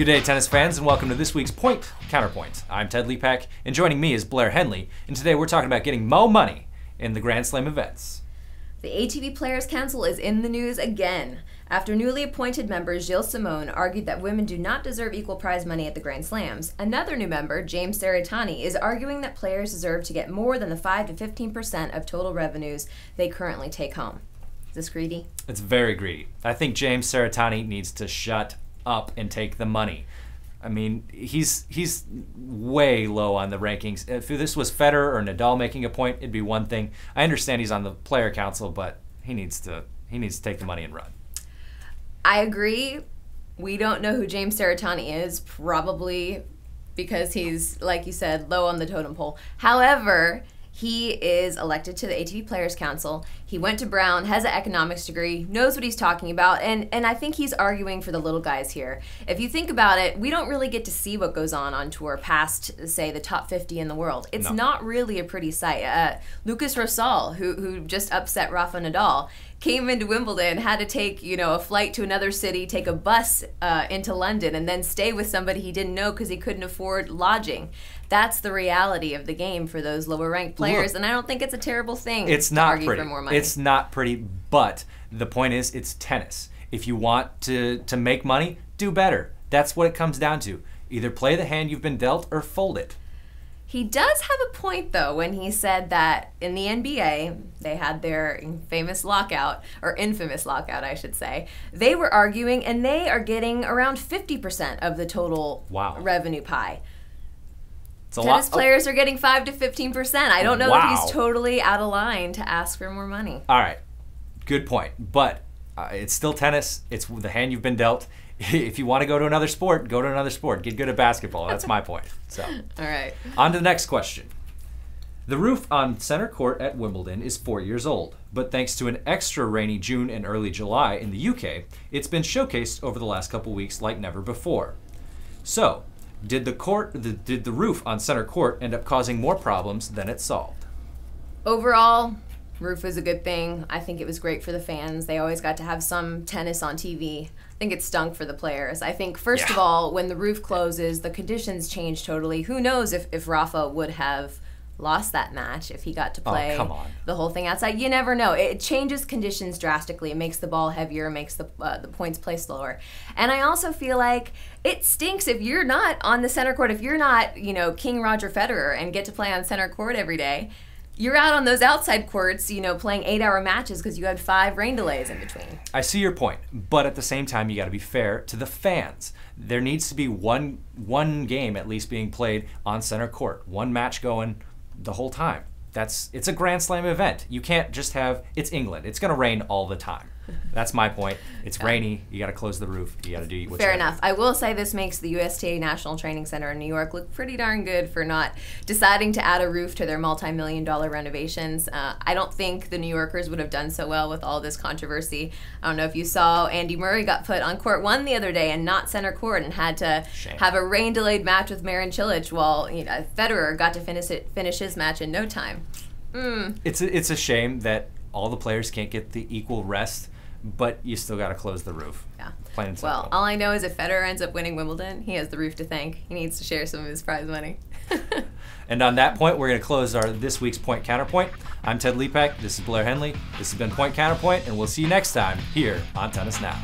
Good day, tennis fans, and welcome to this week's Point Counterpoint. I'm Ted LePak, and joining me is Blair Henley, and today we're talking about getting more money in the Grand Slam events. The ATP Players' Council is in the news again, after newly appointed member Gilles Simon argued that women do not deserve equal prize money at the Grand Slams. Another new member, James Saratani, is arguing that players deserve to get more than the 5 to 15% of total revenues they currently take home. Is this greedy? It's very greedy. I think James Saratani needs to shut up and take the money. I mean, he's way low on the rankings. If this was Federer or Nadal making a point, it'd be one thing. I understand he's on the player council, but he needs to take the money and run. I agree. We don't know who James Saratani is, probably because he's, like you said, low on the totem pole. However, he is elected to the ATP Players Council. He went to Brown, has an economics degree, knows what he's talking about, and I think he's arguing for the little guys here. If you think about it, we don't really get to see what goes on tour past, say, the top 50 in the world. It's not really a pretty sight. Lucas Rosol, who just upset Rafa Nadal, came into Wimbledon, had to take a flight to another city, take a bus into London, and then stay with somebody he didn't know because he couldn't afford lodging. That's the reality of the game for those lower-ranked players, and I don't think it's a terrible thing to argue for more money. It's not pretty, but the point is it's tennis. If you want to make money, do better. That's what it comes down to. Either play the hand you've been dealt or fold it. He does have a point, though, when he said that in the NBA, they had their infamous lockout, I should say. They were arguing, and they are getting around 50% of the total revenue pie. Tennis players are getting 5 to 15%. I don't know that he's totally out of line to ask for more money. All right, good point. But it's still tennis. It's the hand you've been dealt. If you want to go to another sport, go to another sport. Get good at basketball. That's my point. So, all right. On to the next question. The roof on center court at Wimbledon is 4 years old, but thanks to an extra rainy June and early July in the UK, it's been showcased over the last couple weeks like never before. So, did the roof on center court end up causing more problems than it solved? Overall, roof was a good thing. I think it was great for the fans. They always got to have some tennis on TV. I think it stunk for the players. I think, first of all, when the roof closes, the conditions change totally. Who knows if Rafa would have lost that match if he got to play the whole thing outside. You never know. It changes conditions drastically. It makes the ball heavier, makes the points play slower. And I also feel like it stinks if you're not on the center court, if you're not, King Roger Federer and get to play on center court every day. You're out on those outside courts, playing 8-hour matches because you had 5 rain delays in between. I see your point, but at the same time, you got to be fair to the fans. There needs to be one game at least being played on center court, one match going the whole time. It's a Grand Slam event. You can't just have, it's England. It's going to rain all the time. That's my point. It's rainy. You got to close the roof. You got to do what's fair enough. I will say this makes the USTA National Training Center in New York look pretty darn good for not deciding to add a roof to their multi-million-dollar renovations. I don't think the New Yorkers would have done so well with all this controversy. I don't know if you saw Andy Murray got put on court one the other day and not center court and had to have a rain-delayed match with Marin Cilic while Federer got to finish his match in no time. It's a shame that all the players can't get the equal rest, but you still got to close the roof. Yeah. Plain and simple. Well, all I know is if Federer ends up winning Wimbledon, he has the roof to thank. He needs to share some of his prize money. And on that point, we're going to close this week's Point Counterpoint. I'm Ted LePak. This is Blair Henley. This has been Point Counterpoint, and we'll see you next time here on Tennis Now.